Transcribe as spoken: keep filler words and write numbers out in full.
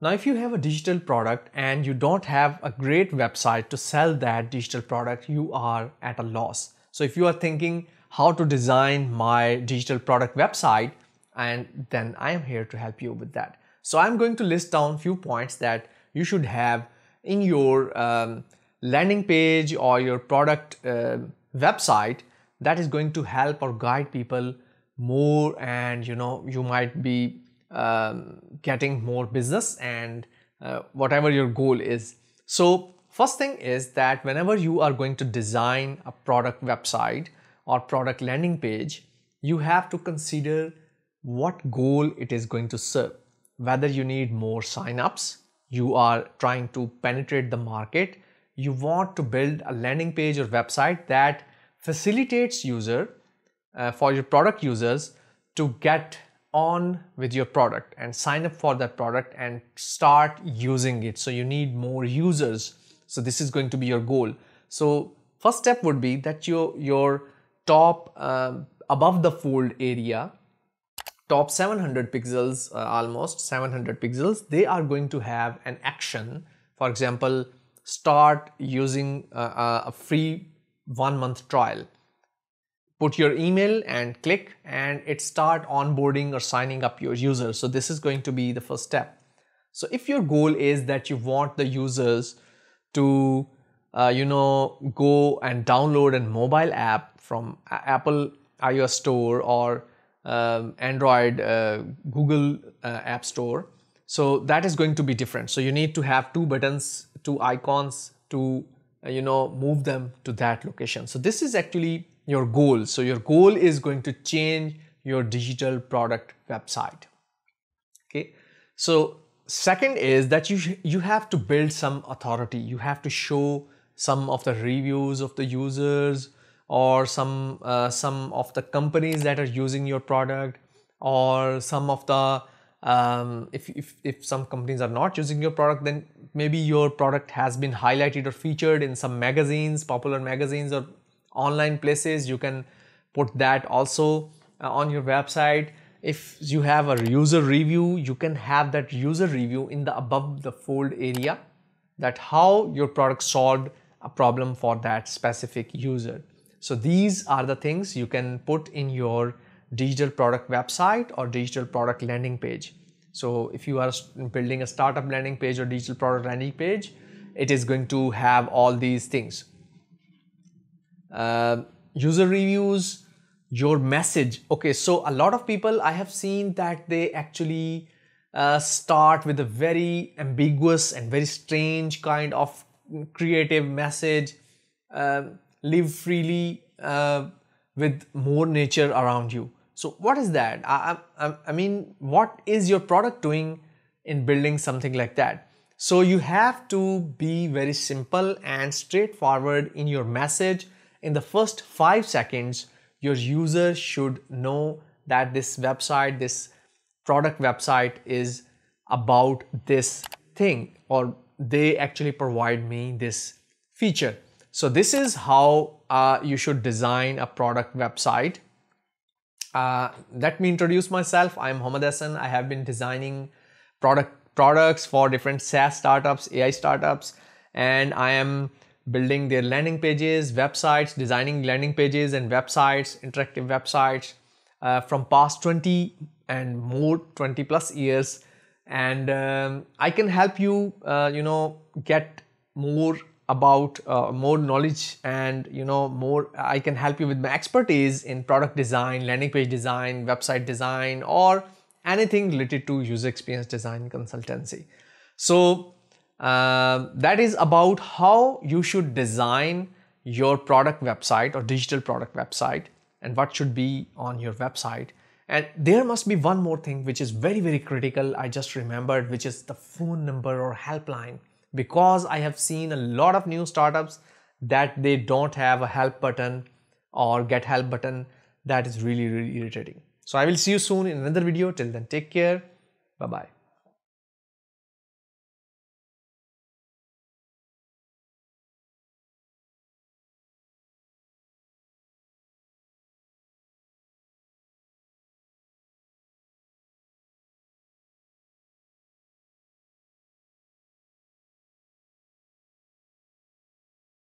Now, if you have a digital product and you don't have a great website to sell that digital product, you are at a loss. So if you are thinking how to design my digital product website, and then I am here to help you with that. So I'm going to list down a few points that you should have in your um, landing page or your product uh, website that is going to help or guide people more, and you know, you might be Um, getting more business and uh, whatever your goal is. So first thing is that whenever you are going to design a product website or product landing page, you have to consider what goal it is going to serve. Whether you need more signups, you are trying to penetrate the market, you want to build a landing page or website that facilitates user uh, for your product users to get on with your product and sign up for that product and start using it. So you need more users. So this is going to be your goal. So first step would be that your your top um, above the fold area, top seven hundred pixels, uh, almost seven hundred pixels, they are going to have an action. For example, start using uh, a free one month trial. Put your email and click, and it start onboarding or signing up your users. So this is going to be the first step. So if your goal is that you want the users to, uh, you know, go and download a mobile app from Apple iOS store or um, Android uh, Google uh, App Store, so that is going to be different. So you need to have two buttons, two icons to, uh, you know, move them to that location. So this is actually your goal. So your goal is going to change your digital product website. Okay. So second is that you, you have to build some authority. You have to show some of the reviews of the users or some, uh, some of the companies that are using your product, or some of the, um, if, if, if some companies are not using your product, then maybe your product has been highlighted or featured in some magazines, popular magazines or online places. You can put that also uh, on your website. If you have a user review, you can have that user review in the above the fold area, that how your product solved a problem for that specific user. So these are the things you can put in your digital product website or digital product landing page. So if you are building a startup landing page or digital product landing page, it is going to have all these things. Uh, user reviews, your message. Okay, so a lot of people I have seen that they actually uh, start with a very ambiguous and very strange kind of creative message. Uh, live freely uh, with more nature around you. So what is that? I, I, I mean, what is your product doing in building something like that? So you have to be very simple and straightforward in your message. In the first five seconds, your user should know that this website, this product website is about this thing, or they actually provide me this feature. So this is how uh, you should design a product website. Uh, let me introduce myself. I'm Muhammad Ahsan. I have been designing product products for different SaaS startups, A I startups, and I am building their landing pages, websites, designing landing pages and websites, interactive websites uh, from past twenty and more, twenty plus years. And um, I can help you, uh, you know, get more about uh, more knowledge, and, you know, more, I can help you with my expertise in product design, landing page design, website design, or anything related to user experience design consultancy. So Uh, that is about how you should design your product website or digital product website and what should be on your website. And there must be one more thing which is very, very critical. I just remembered, which is the phone number or helpline, because I have seen a lot of new startups that they don't have a help button or get help button. That is really, really irritating. So I will see you soon in another video. Till then, take care. Bye-bye.